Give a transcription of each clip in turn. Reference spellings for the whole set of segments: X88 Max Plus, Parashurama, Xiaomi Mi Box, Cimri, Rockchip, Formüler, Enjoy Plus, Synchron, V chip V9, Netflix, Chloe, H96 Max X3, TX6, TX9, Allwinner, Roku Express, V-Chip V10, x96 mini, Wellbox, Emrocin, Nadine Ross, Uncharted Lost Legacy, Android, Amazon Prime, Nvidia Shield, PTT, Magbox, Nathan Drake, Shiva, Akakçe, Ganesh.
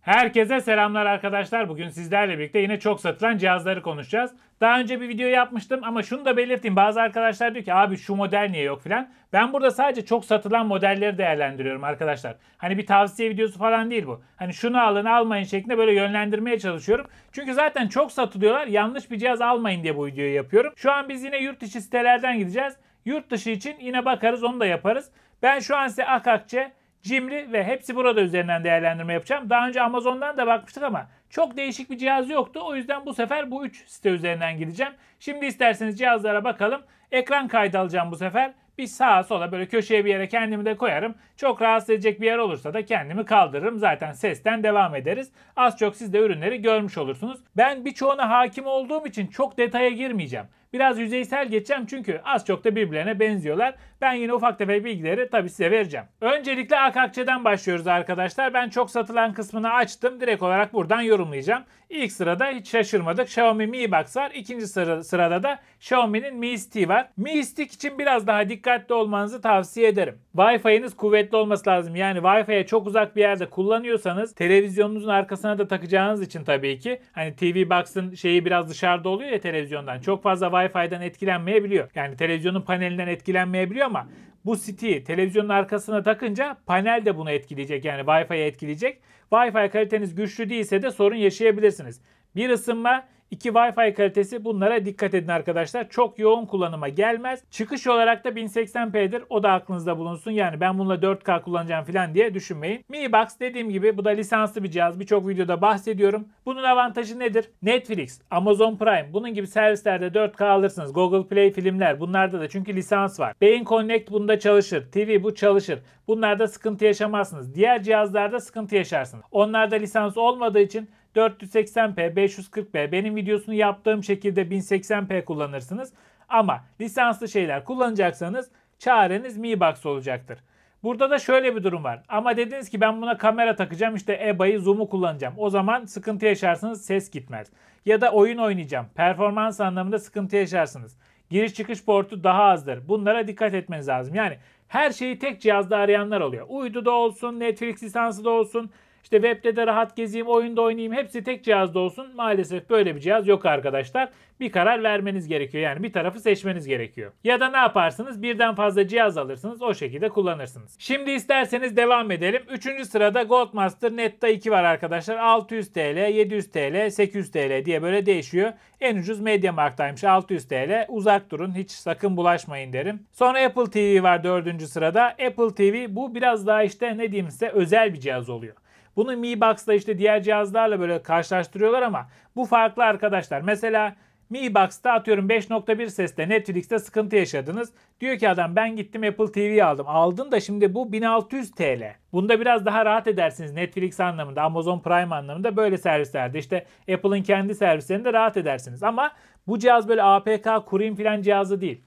Herkese selamlar arkadaşlar. Bugün sizlerle birlikte yine çok satılan cihazları konuşacağız. Daha önce bir video yapmıştım ama şunu da belirteyim. Bazı arkadaşlar diyor ki abi şu model niye yok filan. Ben burada sadece çok satılan modelleri değerlendiriyorum arkadaşlar. Hani bir tavsiye videosu falan değil bu. Hani şunu alın almayın şeklinde böyle yönlendirmeye çalışıyorum. Çünkü zaten çok satılıyorlar. Yanlış bir cihaz almayın diye bu videoyu yapıyorum. Şu an biz yine yurt içi sitelerden gideceğiz. Yurt dışı için yine bakarız, onu da yaparız. Ben şu an size Akakçe, Cimri ve hepsi burada üzerinden değerlendirme yapacağım. Daha önce Amazon'dan da bakmıştık ama çok değişik bir cihaz yoktu. O yüzden bu sefer bu 3 site üzerinden gideceğim. Şimdi isterseniz cihazlara bakalım. Ekran kaydı alacağım bu sefer. Bir sağa sola böyle köşeye bir yere kendimi de koyarım. Çok rahatsız edecek bir yer olursa da kendimi kaldırırım. Zaten sesten devam ederiz. Az çok siz de ürünleri görmüş olursunuz. Ben birçoğuna hakim olduğum için çok detaya girmeyeceğim. Biraz yüzeysel geçeceğim çünkü az çok da birbirlerine benziyorlar. Ben yine ufak tefek bilgileri tabii size vereceğim. Öncelikle Akakçe'den başlıyoruz arkadaşlar. Ben çok satılan kısmını açtım. Direkt olarak buradan yorumlayacağım. İlk sırada hiç şaşırmadık Xiaomi Mi Box var. İkinci sırada da Xiaomi'nin Mi Stick var. Mi Stick için biraz daha dikkatli olmanızı tavsiye ederim. Wi-Fi'niz kuvvetli olması lazım. Yani Wi-Fi'ye çok uzak bir yerde kullanıyorsanız televizyonunuzun arkasına da takacağınız için tabii ki. Hani TV Box'ın şeyi biraz dışarıda oluyor ya televizyondan. Çok fazla Wi-Fi'den etkilenmeyebiliyor. Yani televizyonun panelinden etkilenmeyebiliyor ama bu stick'i televizyonun arkasına takınca panel de bunu etkileyecek. Yani Wi-Fi'yi etkileyecek. Wi-Fi kaliteniz güçlü değilse de sorun yaşayabilirsiniz. Bir ısınma, iki Wi-Fi kalitesi, bunlara dikkat edin arkadaşlar. Çok yoğun kullanıma gelmez. Çıkış olarak da 1080p'dir. O da aklınızda bulunsun. Yani ben bununla 4K kullanacağım falan diye düşünmeyin. Mi Box dediğim gibi bu da lisanslı bir cihaz. Birçok videoda bahsediyorum. Bunun avantajı nedir? Netflix, Amazon Prime, bunun gibi servislerde 4K alırsınız. Google Play filmler, bunlarda da çünkü lisans var. Bein Connect bunda çalışır. TV bu çalışır. Bunlarda sıkıntı yaşamazsınız. Diğer cihazlarda sıkıntı yaşarsınız. Onlarda lisans olmadığı için 480p, 540p, benim videosunu yaptığım şekilde 1080p kullanırsınız. Ama lisanslı şeyler kullanacaksanız çareniz Mi Box olacaktır. Burada da şöyle bir durum var. Ama dediniz ki ben buna kamera takacağım, işte EBA'yı, zoom'u kullanacağım. O zaman sıkıntı yaşarsınız, ses gitmez. Ya da oyun oynayacağım, performans anlamında sıkıntı yaşarsınız. Giriş çıkış portu daha azdır. Bunlara dikkat etmeniz lazım. Yani her şeyi tek cihazda arayanlar oluyor. Uydu da olsun, Netflix lisansı da olsun. İşte web'de de rahat gezeyim, oyunda oynayayım, hepsi tek cihazda olsun. Maalesef böyle bir cihaz yok arkadaşlar. Bir karar vermeniz gerekiyor. Yani bir tarafı seçmeniz gerekiyor. Ya da ne yaparsınız? Birden fazla cihaz alırsınız. O şekilde kullanırsınız. Şimdi isterseniz devam edelim. Üçüncü sırada Goldmaster Netta 2 var arkadaşlar. 600 TL, 700 TL, 800 TL diye böyle değişiyor. En ucuz MediaMarkt'taymış 600 TL. Uzak durun. Hiç sakın bulaşmayın derim. Sonra Apple TV var dördüncü sırada. Apple TV bu biraz daha işte ne diyeyim size özel bir cihaz oluyor. Bunu Mi Box'la işte diğer cihazlarla böyle karşılaştırıyorlar ama bu farklı arkadaşlar. Mesela Mi Box'ta atıyorum 5.1 sesle Netflix'te sıkıntı yaşadınız. Diyor ki adam ben gittim Apple TV aldım. Aldın da şimdi bu 1600 TL. Bunda biraz daha rahat edersiniz Netflix anlamında, Amazon Prime anlamında, böyle servislerde işte Apple'ın kendi servislerinde rahat edersiniz. Ama bu cihaz böyle APK kurayım filan cihazı değil.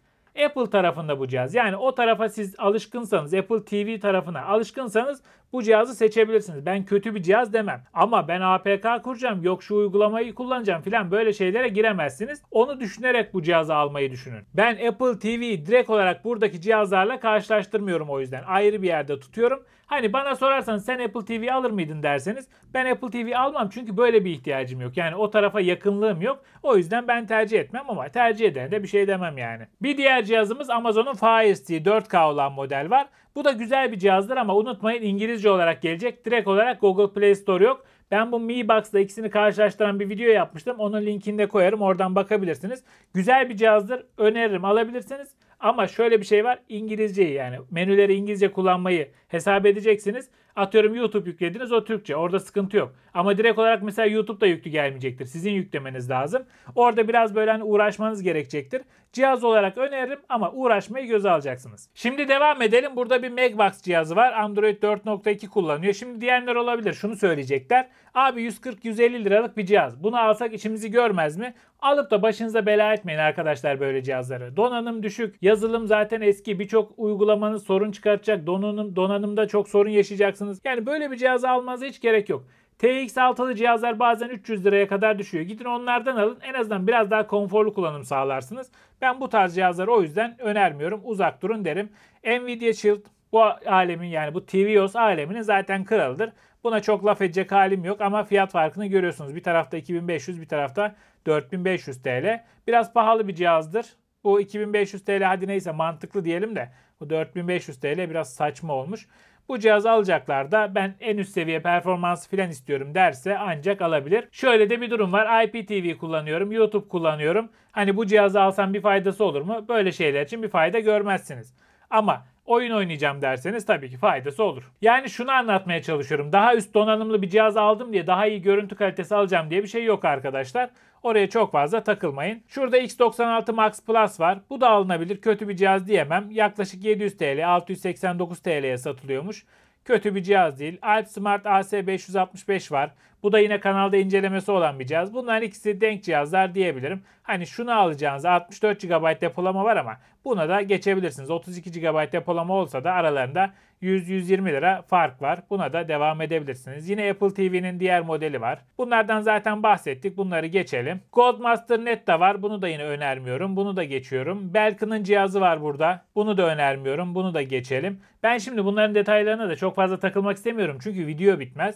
Apple tarafında bu cihaz. Yani o tarafa siz alışkınsanız, Apple TV tarafına alışkınsanız bu cihazı seçebilirsiniz. Ben kötü bir cihaz demem. Ama ben APK kuracağım, yok şu uygulamayı kullanacağım filan, böyle şeylere giremezsiniz. Onu düşünerek bu cihazı almayı düşünün. Ben Apple TV'yi direkt olarak buradaki cihazlarla karşılaştırmıyorum o yüzden. Ayrı bir yerde tutuyorum. Hani bana sorarsanız sen Apple TV alır mıydın derseniz ben Apple TV almam çünkü böyle bir ihtiyacım yok. Yani o tarafa yakınlığım yok. O yüzden ben tercih etmem ama tercih edene de bir şey demem yani. Bir diğer cihazımız Amazon'un Fire TV 4K olan model var. Bu da güzel bir cihazdır ama unutmayın İngilizce olarak gelecek. Direkt olarak Google Play Store yok. Ben bu Mi Box'la ikisini karşılaştıran bir video yapmıştım. Onun linkini de koyarım. Oradan bakabilirsiniz. Güzel bir cihazdır. Öneririm, alabilirsiniz. Ama şöyle bir şey var. İngilizceyi, yani menüleri İngilizce kullanmayı hesap edeceksiniz. Atıyorum YouTube yüklediniz, o Türkçe. Orada sıkıntı yok. Ama direkt olarak mesela YouTube'da yüklü gelmeyecektir. Sizin yüklemeniz lazım. Orada biraz böyle hani uğraşmanız gerekecektir. Cihaz olarak öneririm ama uğraşmayı göze alacaksınız. Şimdi devam edelim. Burada bir Magbox cihazı var. Android 4.2 kullanıyor. Şimdi diyenler olabilir. Şunu söyleyecekler. Abi 140-150 liralık bir cihaz. Bunu alsak içimizi görmez mi? Alıp da başınıza bela etmeyin arkadaşlar böyle cihazları. Donanım düşük. Yazılım zaten eski. Birçok uygulamanız sorun çıkartacak. Donanımda çok sorun yaşayacaksınız. Yani böyle bir cihaz almanıza hiç gerek yok. TX6'lı cihazlar bazen 300 liraya kadar düşüyor. Gidin onlardan alın. En azından biraz daha konforlu kullanım sağlarsınız. Ben bu tarz cihazları o yüzden önermiyorum. Uzak durun derim. Nvidia Shield bu alemin, yani bu TVOS aleminin zaten kralıdır. Buna çok laf edecek halim yok ama fiyat farkını görüyorsunuz. Bir tarafta 2500, bir tarafta 4500 TL. Biraz pahalı bir cihazdır. Bu 2500 TL hadi neyse mantıklı diyelim de bu 4500 TL biraz saçma olmuş. Bu cihazı alacaklar da ben en üst seviye performans filan istiyorum derse ancak alabilir. Şöyle de bir durum var. IPTV kullanıyorum, YouTube kullanıyorum. Hani bu cihazı alsam bir faydası olur mu? Böyle şeyler için bir fayda görmezsiniz. Ama oyun oynayacağım derseniz tabii ki faydası olur. Yani şunu anlatmaya çalışıyorum. Daha üst donanımlı bir cihaz aldım diye daha iyi görüntü kalitesi alacağım diye bir şey yok arkadaşlar. Oraya çok fazla takılmayın. Şurada X96 Max Plus var. Bu da alınabilir. Kötü bir cihaz diyemem. Yaklaşık 700 TL, 689 TL'ye satılıyormuş. Kötü bir cihaz değil. Alpsmart AS565 var. Bu da yine kanalda incelemesi olan bir cihaz. Bunlar ikisi denk cihazlar diyebilirim. Hani şunu alacağınıza 64 GB depolama var ama buna da geçebilirsiniz. 32 GB depolama olsa da aralarında 100-120 lira fark var. Buna da devam edebilirsiniz. Yine Apple TV'nin diğer modeli var. Bunlardan zaten bahsettik. Bunları geçelim. Goldmaster Netta var. Bunu da yine önermiyorum. Bunu da geçiyorum. Belkin'in cihazı var burada. Bunu da önermiyorum. Bunu da geçelim. Ben şimdi bunların detaylarına da çok fazla takılmak istemiyorum. Çünkü video bitmez.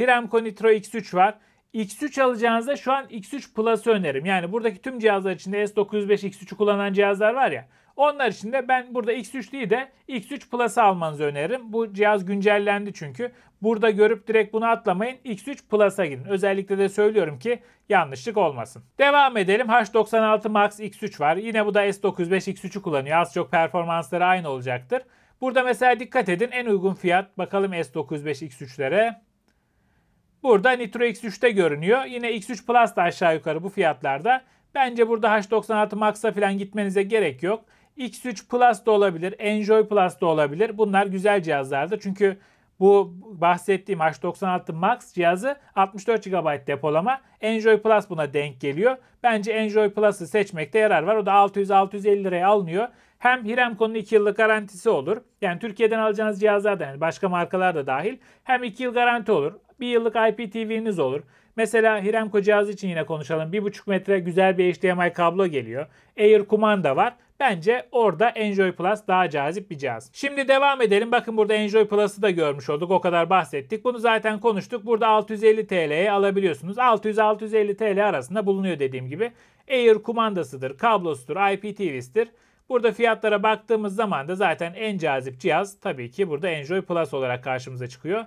Hiremco Nitro X3 var. X3 alacağınızda şu an X3 Plus'ı öneririm. Yani buradaki tüm cihazlar içinde S905 X3'ü kullanan cihazlar var ya. Onlar için de ben burada X3 değil de X3 Plus'ı almanızı öneririm. Bu cihaz güncellendi çünkü. Burada görüp direkt bunu atlamayın. X3 Plus'a gidin. Özellikle de söylüyorum ki yanlışlık olmasın. Devam edelim. H96 Max X3 var. Yine bu da S905 X3'ü kullanıyor. Az çok performansları aynı olacaktır. Burada mesela dikkat edin. En uygun fiyat. Bakalım S905 X3'lere. Burada Nitro X3'te görünüyor. Yine X3 Plus da aşağı yukarı bu fiyatlarda. Bence burada H96 Max'a falan gitmenize gerek yok. X3 Plus da olabilir, Enjoy Plus da olabilir. Bunlar güzel cihazlardı. Çünkü bu bahsettiğim H96 Max cihazı 64 GB depolama. Enjoy Plus buna denk geliyor. Bence Enjoy Plus'ı seçmekte yarar var. O da 600-650 liraya alınıyor. Hem Hiremco'nun 2 yıllık garantisi olur. Yani Türkiye'den alacağınız cihazlar da yani başka markalar da dahil. Hem 2 yıl garanti olur. 1 yıllık IPTV'niz olur. Mesela Hiremco cihazı için yine konuşalım. 1,5 metre güzel bir HDMI kablo geliyor. Air kumanda var. Bence orada Enjoy Plus daha cazip bir cihaz. Şimdi devam edelim. Bakın burada Enjoy Plus'ı da görmüş olduk. O kadar bahsettik. Bunu zaten konuştuk. Burada 650 TL'ye alabiliyorsunuz. 600-650 TL arasında bulunuyor dediğim gibi. Air kumandasıdır, kablosudur, IPTV'sidir. Burada fiyatlara baktığımız zaman da zaten en cazip cihaz tabii ki burada Enjoy Plus olarak karşımıza çıkıyor.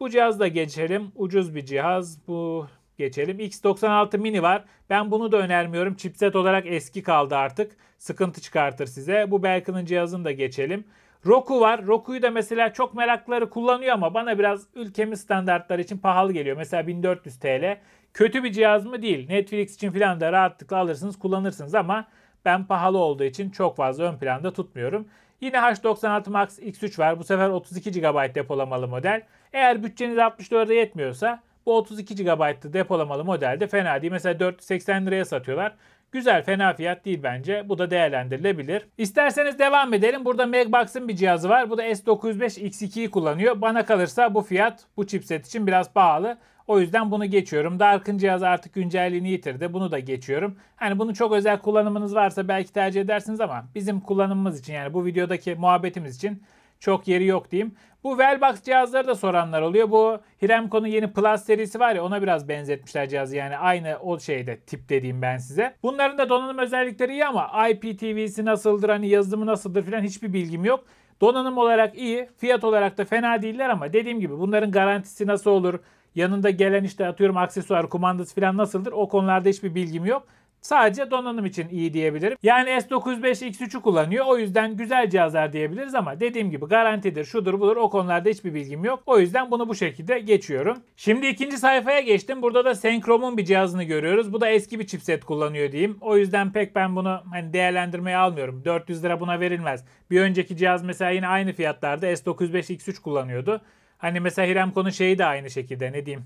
Bu cihazla geçelim. Ucuz bir cihaz. Bu geçelim. X96 mini var. Ben bunu da önermiyorum. Chipset olarak eski kaldı artık. Sıkıntı çıkartır size. Bu Belkin'in cihazını da geçelim. Roku var. Roku'yu da mesela çok merakları kullanıyor ama bana biraz ülkemiz standartları için pahalı geliyor. Mesela 1400 TL. Kötü bir cihaz mı? Değil. Netflix için falan da rahatlıkla alırsınız, kullanırsınız ama ben pahalı olduğu için çok fazla ön planda tutmuyorum. Yine H96 Max X3 var. Bu sefer 32 GB depolamalı model. Eğer bütçeniz 64'e yetmiyorsa bu 32 GB'lı depolamalı modelde fena değil. Mesela 480 liraya satıyorlar. Güzel, fena fiyat değil bence. Bu da değerlendirilebilir. İsterseniz devam edelim. Burada Magbox'ın bir cihazı var. Bu da S905 X2'yi kullanıyor. Bana kalırsa bu fiyat bu chipset için biraz pahalı. O yüzden bunu geçiyorum. Dark'ın cihazı artık güncelliğini yitirdi. Bunu da geçiyorum. Hani bunun çok özel kullanımınız varsa belki tercih edersiniz ama bizim kullanımımız için yani bu videodaki muhabbetimiz için çok yeri yok diyeyim. Bu Wellbox cihazları da soranlar oluyor. Bu Hiremco'nun yeni Plus serisi var ya, ona biraz benzetmişler cihazı. Yani aynı o şeyde tip dediğim ben size. Bunların da donanım özellikleri iyi ama IPTV'si nasıldır, hani yazılımı nasıldır filan hiçbir bilgim yok. Donanım olarak iyi, fiyat olarak da fena değiller ama dediğim gibi bunların garantisi nasıl olur, yanında gelen işte atıyorum aksesuar, kumandası filan nasıldır, o konularda hiçbir bilgim yok. Sadece donanım için iyi diyebilirim. Yani S905 X3'ü kullanıyor. O yüzden güzel cihazlar diyebiliriz ama dediğim gibi garantidir, şudur budur, o konularda hiçbir bilgim yok. O yüzden bunu bu şekilde geçiyorum. Şimdi ikinci sayfaya geçtim. Burada da Sencrom'un bir cihazını görüyoruz. Bu da eski bir chipset kullanıyor diyeyim. O yüzden pek ben bunu hani değerlendirmeye almıyorum. 400 lira buna verilmez. Bir önceki cihaz mesela yine aynı fiyatlarda S905 X3 kullanıyordu. Hani mesela Hiremco'nun şeyi de aynı şekilde, ne diyeyim,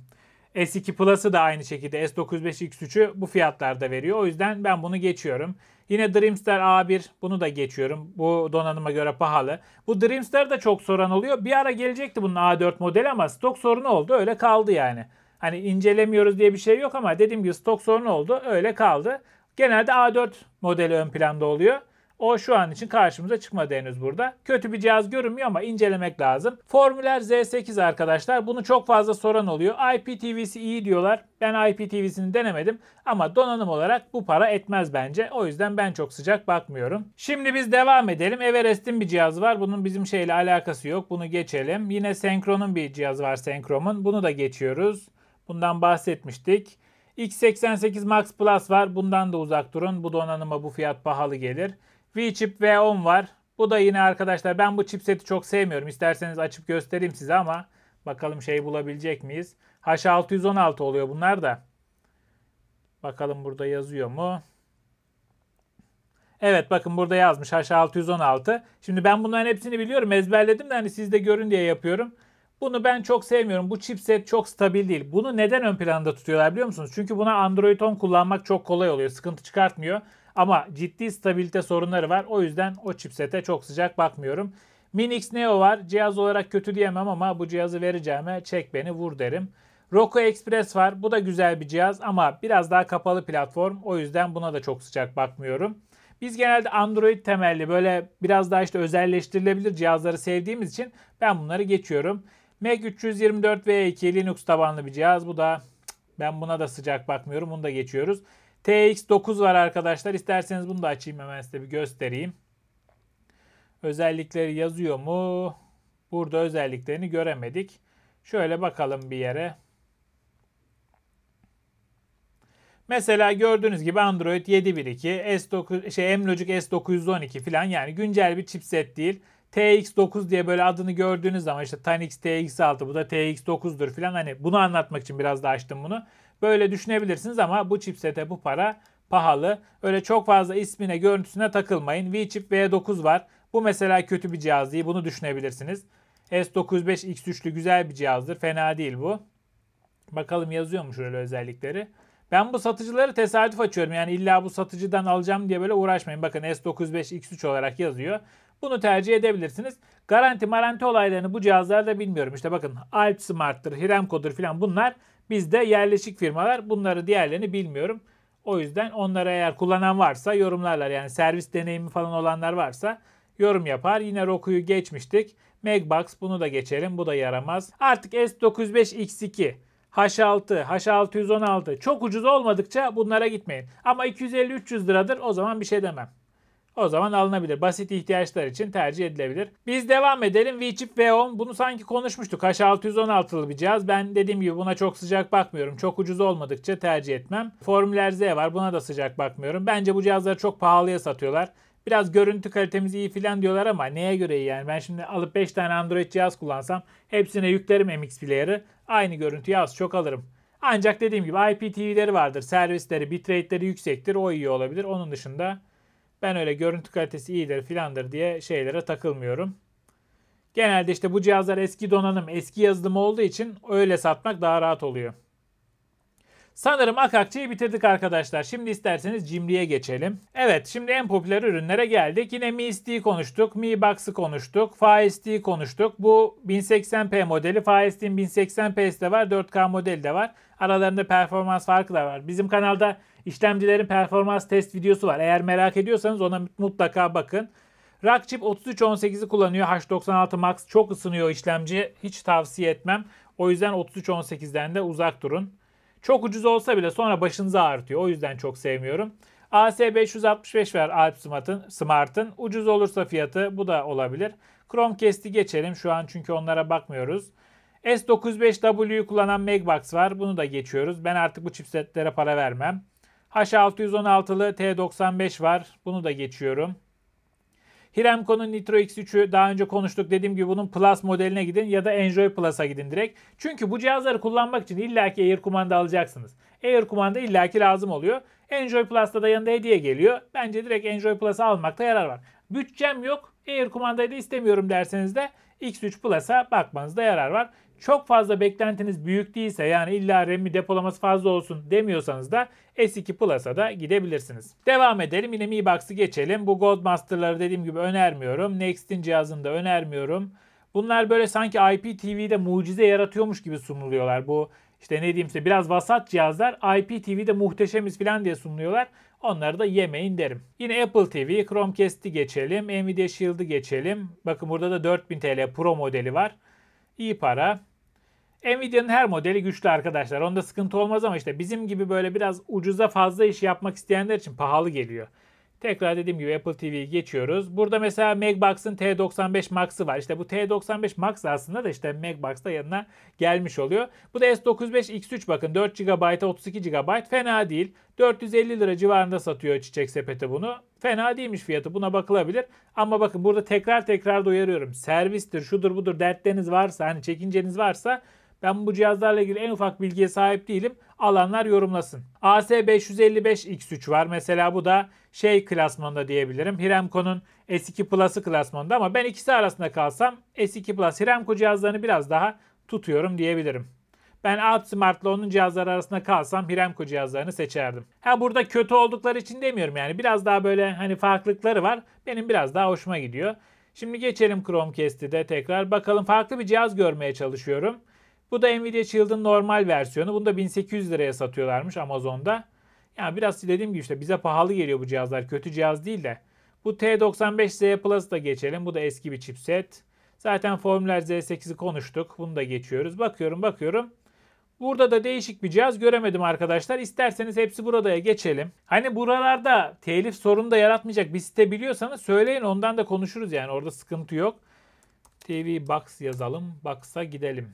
S2 Plus'ı da aynı şekilde S905 X3'ü bu fiyatlarda veriyor. O yüzden ben bunu geçiyorum. Yine Dreamster A1, bunu da geçiyorum. Bu donanıma göre pahalı. Bu Dreamster'ı da çok soran oluyor. Bir ara gelecekti bunun A4 modeli ama stok sorunu oldu, öyle kaldı yani. Hani incelemiyoruz diye bir şey yok ama dediğim gibi stok sorunu oldu, öyle kaldı. Genelde A4 modeli ön planda oluyor. O şu an için karşımıza çıkmadı henüz burada. Kötü bir cihaz görünmüyor ama incelemek lazım. Formüler Z8 arkadaşlar. Bunu çok fazla soran oluyor. IPTV'si iyi diyorlar. Ben IPTV'sini denemedim ama donanım olarak bu para etmez bence. O yüzden ben çok sıcak bakmıyorum. Şimdi biz devam edelim. Everest'in bir cihazı var. Bunun bizim şeyle alakası yok. Bunu geçelim. Yine Synchron'un bir cihazı var. Synchron'un. Bunu da geçiyoruz. Bundan bahsetmiştik. X88 Max Plus var. Bundan da uzak durun. Bu donanıma bu fiyat pahalı gelir. V chip V10 var. Bu da yine arkadaşlar, ben bu chipseti çok sevmiyorum. İsterseniz açıp göstereyim size ama bakalım şey bulabilecek miyiz? H616 oluyor bunlar da. Bakalım burada yazıyor mu? Evet, bakın burada yazmış H616. Şimdi ben bunların hepsini biliyorum. Ezberledim de hani siz de görün diye yapıyorum. Bunu ben çok sevmiyorum. Bu chipset çok stabil değil. Bunu neden ön planda tutuyorlar biliyor musunuz? Çünkü buna Android 10 kullanmak çok kolay oluyor. Sıkıntı çıkartmıyor. Ama ciddi stabilite sorunları var. O yüzden o chipsete çok sıcak bakmıyorum. Minix NEO var. Cihaz olarak kötü diyemem ama bu cihazı vereceğime çek beni vur derim. Roku Express var. Bu da güzel bir cihaz ama biraz daha kapalı platform. O yüzden buna da çok sıcak bakmıyorum. Biz genelde Android temelli böyle biraz daha işte özelleştirilebilir cihazları sevdiğimiz için ben bunları geçiyorum. Mac 324V2 Linux tabanlı bir cihaz. Bu da ben buna da sıcak bakmıyorum. Bunu da geçiyoruz. TX9 var arkadaşlar. İsterseniz bunu da açayım, hemen size bir göstereyim. Özellikleri yazıyor mu? Burada özelliklerini göremedik. Şöyle bakalım bir yere. Mesela gördüğünüz gibi Android 7.1.2, M-Logic S912 falan, yani güncel bir chipset değil. TX9 diye böyle adını gördüğünüz zaman işte Tanix TX6, bu da TX9'dur falan, hani bunu anlatmak için biraz da açtım bunu. Böyle düşünebilirsiniz ama bu chipsete bu para pahalı. Öyle çok fazla ismine, görüntüsüne takılmayın. V chip V9 var. Bu mesela kötü bir cihaz değil. Bunu düşünebilirsiniz. S95 X3'lü güzel bir cihazdır. Fena değil bu. Bakalım yazıyor mu şöyle özellikleri. Ben bu satıcıları tesadüf açıyorum. Yani illa bu satıcıdan alacağım diye böyle uğraşmayın. Bakın S95 X3 olarak yazıyor. Bunu tercih edebilirsiniz. Garanti maranti olaylarını bu cihazlarda bilmiyorum. İşte bakın Alpsmart'tır, Hiremco'dur falan, bunlar bizde yerleşik firmalar. Bunları, diğerlerini bilmiyorum. O yüzden onları eğer kullanan varsa yorumlarlar. Yani servis deneyimi falan olanlar varsa yorum yapar. Yine Roku'yu geçmiştik. Magbox, bunu da geçelim. Bu da yaramaz. Artık S95 X2, H6, H616 çok ucuz olmadıkça bunlara gitmeyin. Ama 250-300 liradır, o zaman bir şey demem. O zaman alınabilir. Basit ihtiyaçlar için tercih edilebilir. Biz devam edelim. V-Chip V10. Bunu sanki konuşmuştuk. H616'lı bir cihaz. Ben dediğim gibi buna çok sıcak bakmıyorum. Çok ucuz olmadıkça tercih etmem. Formüler Z var. Buna da sıcak bakmıyorum. Bence bu cihazları çok pahalıya satıyorlar. Biraz görüntü kalitemiz iyi filan diyorlar ama neye göre iyi yani? Ben şimdi alıp 5 tane Android cihaz kullansam hepsine yüklerim MX Player'ı. Aynı görüntüyü az çok alırım. Ancak dediğim gibi IPTV'leri vardır. Servisleri, bitrate'leri yüksektir. O iyi olabilir. Onun dışında ben öyle görüntü kalitesi iyidir filandır diye şeylere takılmıyorum. Genelde işte bu cihazlar eski donanım, eski yazılım olduğu için öyle satmak daha rahat oluyor. Sanırım Akakçe'yi bitirdik arkadaşlar. Şimdi isterseniz Cimri'ye geçelim. Evet, şimdi en popüler ürünlere geldik. Yine Mi Stick'i konuştuk, Mi Box'ı konuştuk, Fire TV'yi konuştuk. Bu 1080p modeli. Fire TV'nin 1080p'si de var, 4K modeli de var. Aralarında performans farkı da var. Bizim kanalda işlemcilerin performans test videosu var. Eğer merak ediyorsanız ona mutlaka bakın. Rockchip 3318'i kullanıyor. H96 Max çok ısınıyor işlemci. Hiç tavsiye etmem. O yüzden 3318'den de uzak durun. Çok ucuz olsa bile sonra başınıza ağrıtıyor. O yüzden çok sevmiyorum. AS565 var Alpsmart'ın. Ucuz olursa fiyatı, bu da olabilir. Chromecast'i geçelim şu an çünkü onlara bakmıyoruz. S95W'yu kullanan Magbox var. Bunu da geçiyoruz. Ben artık bu chipsetlere para vermem. H616'lı T95 var. Bunu da geçiyorum. Hiremco'nun Nitro X3'ü daha önce konuştuk. Dediğim gibi bunun Plus modeline gidin ya da Enjoy Plus'a gidin direkt. Çünkü bu cihazları kullanmak için illaki Air kumanda alacaksınız. Air kumanda illaki lazım oluyor. Enjoy Plus'ta da yanında hediye geliyor. Bence direkt Enjoy Plus'a almakta yarar var. Bütçem yok, Air kumandayı da istemiyorum derseniz de X3 Plus'a bakmanızda yarar var. Çok fazla beklentiniz büyük değilse, yani illa RAM'i depolaması fazla olsun demiyorsanız da S2 Plus'a da gidebilirsiniz. Devam edelim, yine Mi Box'ı geçelim. Bu Goldmaster'ları dediğim gibi önermiyorum. Next'in cihazını da önermiyorum. Bunlar böyle sanki IPTV'de mucize yaratıyormuş gibi sunuluyorlar. Bu İşte ne diyeyim size, biraz vasat cihazlar IPTV'de muhteşemiz falan diye sunuluyorlar. Onları da yemeyin derim. Yine Apple TV, Chromecast'i geçelim, Nvidia Shield'ı geçelim. Bakın burada da 4000 TL Pro modeli var. İyi para. Nvidia'nın her modeli güçlü arkadaşlar. Onda sıkıntı olmaz ama işte bizim gibi böyle biraz ucuza fazla iş yapmak isteyenler için pahalı geliyor. Tekrar dediğim gibi Apple TV'yi geçiyoruz. Burada mesela Magbox'ın T95 Max'ı var. İşte bu T95 Max aslında da işte Magbox'ta yanına gelmiş oluyor. Bu da S95 X3 bakın 4 GB'a 32 GB. Fena değil. 450 lira civarında satıyor Çiçek Sepeti bunu. Fena değilmiş fiyatı. Buna bakılabilir. Ama bakın burada tekrar da uyarıyorum. Servistir, şudur budur dertleriniz varsa, hani çekinceniz varsa ben bu cihazlarla ilgili en ufak bilgiye sahip değilim. Alanlar yorumlasın. AS565 X3 var. Mesela bu da şey klasmanında diyebilirim. Hiremco'nun S2 Plus'ı klasmanında ama ben ikisi arasında kalsam S2 Plus Hiremco cihazlarını biraz daha tutuyorum diyebilirim. Ben Alpsmart'la onun cihazları arasında kalsam Hiremco cihazlarını seçerdim. Ha burada kötü oldukları için demiyorum yani. Biraz daha böyle hani farklılıkları var. Benim biraz daha hoşuma gidiyor. Şimdi geçelim Chromecast'i de tekrar. Bakalım farklı bir cihaz görmeye çalışıyorum. Bu da Nvidia Shield'ın normal versiyonu. Bunu da 1800 liraya satıyorlarmış Amazon'da. Yani biraz dediğim gibi işte bize pahalı geliyor bu cihazlar. Kötü cihaz değil de. Bu T95Z Plus'ı da geçelim. Bu da eski bir chipset. Zaten Formüler Z8'i konuştuk. Bunu da geçiyoruz. Bakıyorum. Burada da değişik bir cihaz göremedim arkadaşlar. İsterseniz hepsi buradaya geçelim. Hani buralarda telif sorunu da yaratmayacak bir site biliyorsanız söyleyin. Ondan da konuşuruz yani. Orada sıkıntı yok. TV Box yazalım. Box'a gidelim.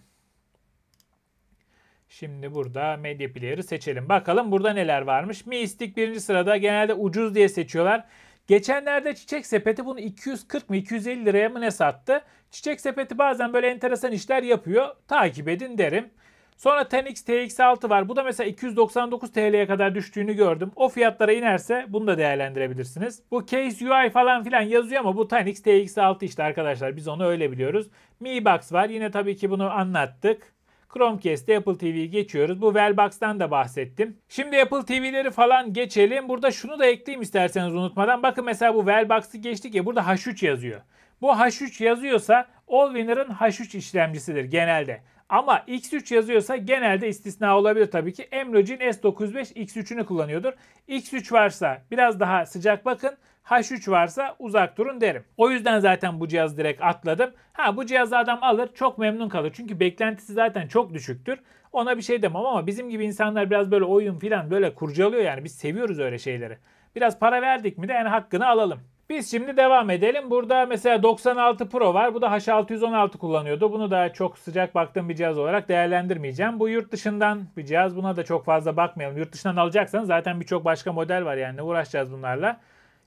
Şimdi burada Media Player'ı seçelim. Bakalım burada neler varmış. Mi Stick 1. sırada, genelde ucuz diye seçiyorlar. Geçenlerde Çiçek Sepeti bunu 240 mı 250 liraya mı ne sattı? Çiçek Sepeti bazen böyle enteresan işler yapıyor. Takip edin derim. Sonra Tanix TX6 var. Bu da mesela 299 TL'ye kadar düştüğünü gördüm. O fiyatlara inerse bunu da değerlendirebilirsiniz. Bu Case UI falan filan yazıyor ama bu Tanix TX6 işte arkadaşlar. Biz onu öyle biliyoruz. Mi Box var. Yine tabii ki bunu anlattık. Chromecast'te Apple TV'yi geçiyoruz. Bu Wellbox'tan da bahsettim. Şimdi Apple TV'leri falan geçelim. Burada şunu da ekleyeyim isterseniz unutmadan. Bakın mesela bu Wellbox'ı geçtik ya, burada H3 yazıyor. Bu H3 yazıyorsa Allwinner'ın H3 işlemcisidir genelde. Ama X3 yazıyorsa genelde istisna olabilir tabii ki. Emrocin S95 X3'ünü kullanıyordur. X3 varsa biraz daha sıcak bakın. H3 varsa uzak durun derim. O yüzden zaten bu cihazı direkt atladım. Ha bu cihazı adam alır çok memnun kalır. Çünkü beklentisi zaten çok düşüktür. Ona bir şey demem ama bizim gibi insanlar biraz böyle oyun falan böyle kurcalıyor yani. Biz seviyoruz öyle şeyleri. Biraz para verdik mi de yani hakkını alalım. Biz şimdi devam edelim. Burada mesela 96 Pro var. Bu da H616 kullanıyordu. Bunu da çok sıcak baktığım bir cihaz olarak değerlendirmeyeceğim. Bu yurt dışından bir cihaz. Buna da çok fazla bakmayalım. Yurt dışından alacaksanız zaten birçok başka model var yani. Ne uğraşacağız bunlarla?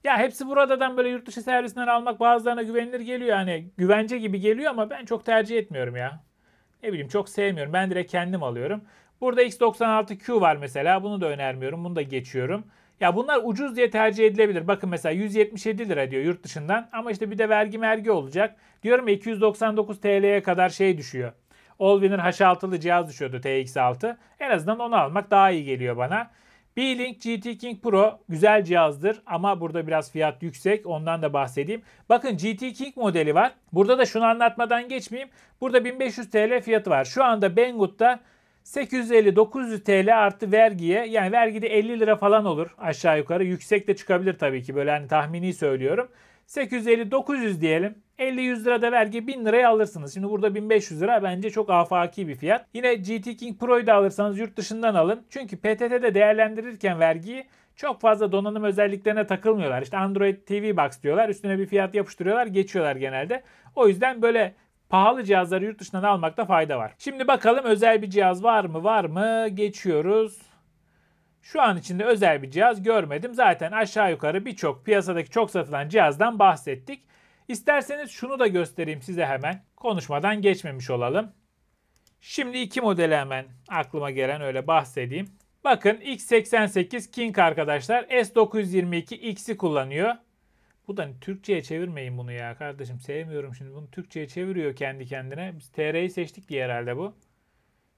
Ya hepsi buradan böyle yurt dışı servisinden almak bazılarına güvenilir geliyor. Hani güvence gibi geliyor ama ben çok tercih etmiyorum ya. Ne bileyim çok sevmiyorum. Ben direkt kendim alıyorum. Burada X96Q var mesela. Bunu da önermiyorum. Bunu da geçiyorum. Ya bunlar ucuz diye tercih edilebilir. Bakın mesela 177 lira diyor yurt dışından. Ama işte bir de vergi olacak. Diyorum ya 299 TL'ye kadar şey düşüyor. Allwinner H6'lı cihaz düşüyordu TX6. En azından onu almak daha iyi geliyor bana. Bein GT King Pro güzel cihazdır ama burada biraz fiyat yüksek, ondan da bahsedeyim. Bakın GT King modeli var. Burada da şunu anlatmadan geçmeyeyim. Burada 1500 TL fiyatı var. Şu anda Banggood'da 850-900 TL artı vergiye, yani vergide 50 lira falan olur aşağı yukarı. Yüksek de çıkabilir tabii ki, böyle hani tahmini söylüyorum. 850-900 diyelim. 50-100 lira da vergi 1000 liraya alırsınız. Şimdi burada 1500 lira bence çok afaki bir fiyat. Yine GT King Pro'yu da alırsanız yurt dışından alın. Çünkü PTT'de değerlendirirken vergiyi çok fazla donanım özelliklerine takılmıyorlar. İşte Android TV Box diyorlar. Üstüne bir fiyat yapıştırıyorlar. Geçiyorlar genelde. O yüzden böyle pahalı cihazları yurt dışından almakta fayda var. Şimdi bakalım özel bir cihaz var mı? Geçiyoruz. Şu an içinde özel bir cihaz görmedim. Zaten aşağı yukarı birçok piyasadaki çok satılan cihazdan bahsettik. İsterseniz şunu da göstereyim size hemen. Konuşmadan geçmemiş olalım. Şimdi iki modeli hemen aklıma gelen öyle bahsedeyim. Bakın X88 King arkadaşlar. S922 X'i kullanıyor. Bu da Türkçe'ye çevirmeyin bunu ya kardeşim. Sevmiyorum şimdi. Bunu Türkçe'ye çeviriyor kendi kendine. Biz TR'yi seçtik diye herhalde bu.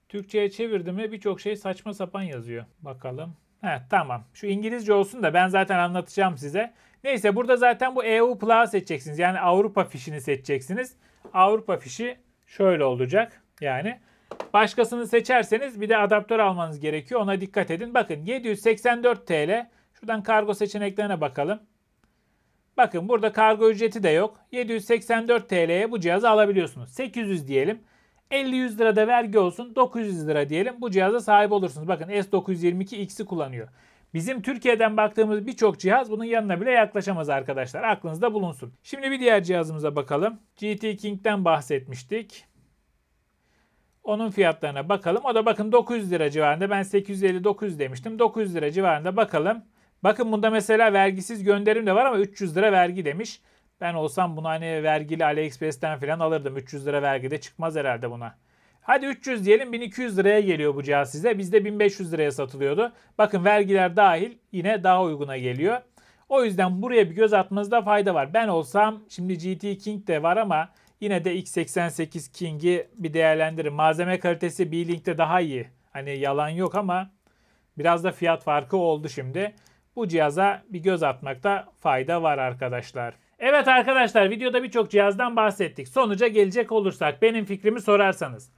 Türkçe'ye çevirdim ve birçok şey saçma sapan yazıyor. Bakalım. He tamam. Şu İngilizce olsun da ben zaten anlatacağım size. Neyse burada zaten bu EU Plus'ı seçeceksiniz. Yani Avrupa fişini seçeceksiniz. Avrupa fişi şöyle olacak. Yani Başkasını seçerseniz bir de adaptör almanız gerekiyor. Ona dikkat edin. Bakın 784 TL. Şuradan kargo seçeneklerine bakalım. Bakın burada kargo ücreti de yok. 784 TL'ye bu cihazı alabiliyorsunuz. 800 diyelim. 50-100 lira da vergi olsun. 900 lira diyelim. Bu cihaza sahip olursunuz. Bakın S922X'i kullanıyor. Bizim Türkiye'den baktığımız birçok cihaz bunun yanına bile yaklaşamaz arkadaşlar. Aklınızda bulunsun. Şimdi bir diğer cihazımıza bakalım. GT King'den bahsetmiştik. Onun fiyatlarına bakalım. O da bakın 900 lira civarında. Ben 850-900 demiştim. 900 lira civarında bakalım. Bakın bunda mesela vergisiz gönderim de var ama 300 lira vergi demiş. Ben olsam bunu hani vergili AliExpress'ten falan alırdım. 300 lira vergi de çıkmaz herhalde buna. Hadi 300 diyelim, 1200 liraya geliyor bu cihaz size. Bizde 1500 liraya satılıyordu. Bakın vergiler dahil yine daha uyguna geliyor. O yüzden buraya bir göz atmanızda fayda var. Ben olsam şimdi GT King de var ama yine de X88 King'i bir değerlendirin. Malzeme kalitesi B-Link'te daha iyi. Hani yalan yok ama biraz da fiyat farkı oldu şimdi. Bu cihaza bir göz atmakta fayda var arkadaşlar. Evet arkadaşlar, videoda birçok cihazdan bahsettik. Sonuca gelecek olursak benim fikrimi sorarsanız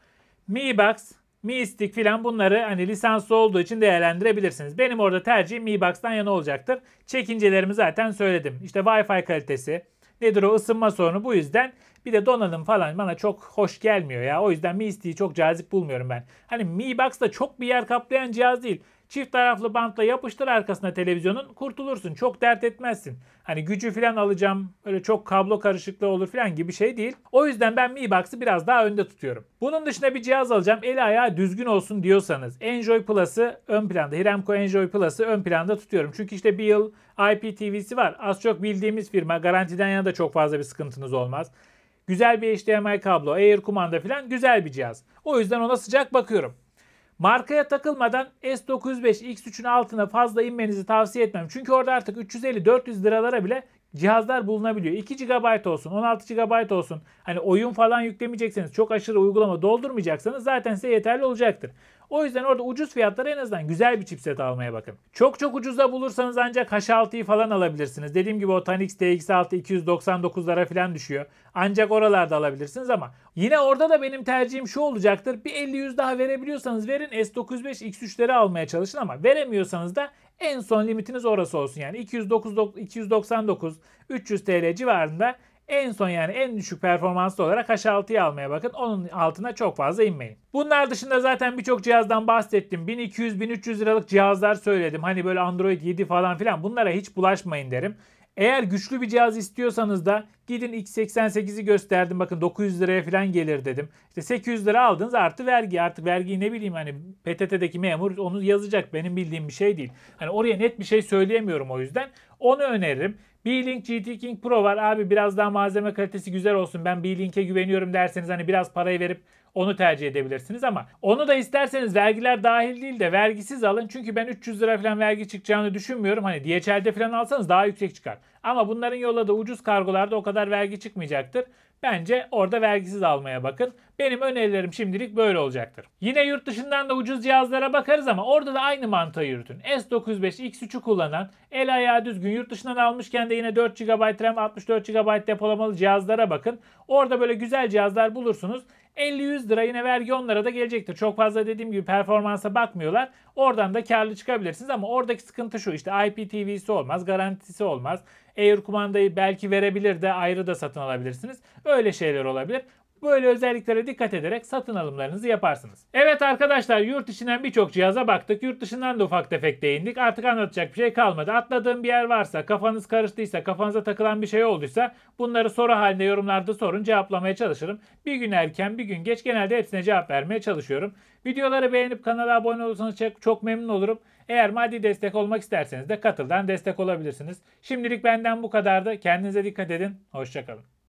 Mi Box, Mi Stick filan bunları hani lisanslı olduğu için değerlendirebilirsiniz. Benim orada tercihim Mi Box'tan yana olacaktır. Çekincelerimi zaten söyledim. İşte Wi-Fi kalitesi, nedir o ısınma sorunu, bu yüzden bir de donanım falan bana çok hoş gelmiyor ya. O yüzden Mi Stick'i çok cazip bulmuyorum ben. Hani Mi Box da çok bir yer kaplayan cihaz değil. Çift taraflı bantla yapıştır arkasına televizyonun, kurtulursun. Çok dert etmezsin. Hani gücü falan alacağım, öyle çok kablo karışıklığı olur falan gibi şey değil. O yüzden ben Mi Box'ı biraz daha önde tutuyorum. Bunun dışında bir cihaz alacağım, eli ayağı düzgün olsun diyorsanız Enjoy Plus'ı ön planda, Hiremco Enjoy Plus'ı ön planda tutuyorum. Çünkü işte bir yıl IP TV'si var. Az çok bildiğimiz firma, garantiden yana da çok fazla bir sıkıntınız olmaz. Güzel bir HDMI kablo, Air kumanda falan, güzel bir cihaz. O yüzden ona sıcak bakıyorum. Markaya takılmadan S905 X3'ün altına fazla inmenizi tavsiye etmem. Çünkü orada artık 350-400 liralara bile cihazlar bulunabiliyor. 2 GB olsun, 16 GB olsun. Hani oyun falan yüklemeyecekseniz, çok aşırı uygulama doldurmayacaksanız zaten size yeterli olacaktır. O yüzden orada ucuz fiyatlara en azından güzel bir chipset almaya bakın. Çok çok ucuza bulursanız ancak H6'yı falan alabilirsiniz. Dediğim gibi o Tanix TX6 299'lara falan düşüyor. Ancak oralarda alabilirsiniz ama yine orada da benim tercihim şu olacaktır. Bir 50-100 daha verebiliyorsanız verin, S905 X3'leri almaya çalışın ama veremiyorsanız da en son limitiniz orası olsun. Yani 299-300 TL civarında en son, yani en düşük performanslı olarak H6'yı almaya bakın. Onun altına çok fazla inmeyin. Bunlar dışında zaten birçok cihazdan bahsettim. 1200-1300 liralık cihazlar söyledim. Hani böyle Android 7 falan filan, bunlara hiç bulaşmayın derim. Eğer güçlü bir cihaz istiyorsanız da gidin X88'i gösterdim. Bakın 900 liraya falan gelir dedim. İşte 800 lira aldınız artı vergi. Artık vergiyi ne bileyim, hani PTT'deki memur onu yazacak. Benim bildiğim bir şey değil. Hani oraya net bir şey söyleyemiyorum o yüzden. Onu öneririm. B-Link GT King Pro var. Abi biraz daha malzeme kalitesi güzel olsun, ben B-Link'e güveniyorum derseniz hani biraz parayı verip onu tercih edebilirsiniz ama onu da isterseniz vergiler dahil değil de vergisiz alın. Çünkü ben 300 lira falan vergi çıkacağını düşünmüyorum. Hani DHL'de falan alsanız daha yüksek çıkar. Ama bunların yolladığı ucuz kargolarda o kadar vergi çıkmayacaktır. Bence orada vergisiz almaya bakın. Benim önerilerim şimdilik böyle olacaktır. Yine yurt dışından da ucuz cihazlara bakarız ama orada da aynı mantığı yürütün. S95 X3'ü kullanan, el ayağı düzgün, yurt dışından almışken de yine 4 GB RAM, 64 GB depolamalı cihazlara bakın. Orada böyle güzel cihazlar bulursunuz. 50-100 lira, yine vergi onlara da gelecektir. Çok fazla dediğim gibi performansa bakmıyorlar. Oradan da karlı çıkabilirsiniz ama oradaki sıkıntı şu: işte IPTV'si olmaz, garantisi olmaz. Air kumandayı belki verebilir de ayrı da satın alabilirsiniz. Öyle şeyler olabilir. Böyle özelliklere dikkat ederek satın alımlarınızı yaparsınız. Evet arkadaşlar, yurt içinden birçok cihaza baktık. Yurt dışından da ufak tefek değindik. Artık anlatacak bir şey kalmadı. Atladığım bir yer varsa, kafanız karıştıysa, kafanıza takılan bir şey olduysa bunları soru halinde yorumlarda sorun. Cevaplamaya çalışırım. Bir gün erken, bir gün geç, genelde hepsine cevap vermeye çalışıyorum. Videoları beğenip kanala abone olursanız çok memnun olurum. Eğer maddi destek olmak isterseniz de katıldan destek olabilirsiniz. Şimdilik benden bu kadardı. Kendinize dikkat edin. Hoşça kalın.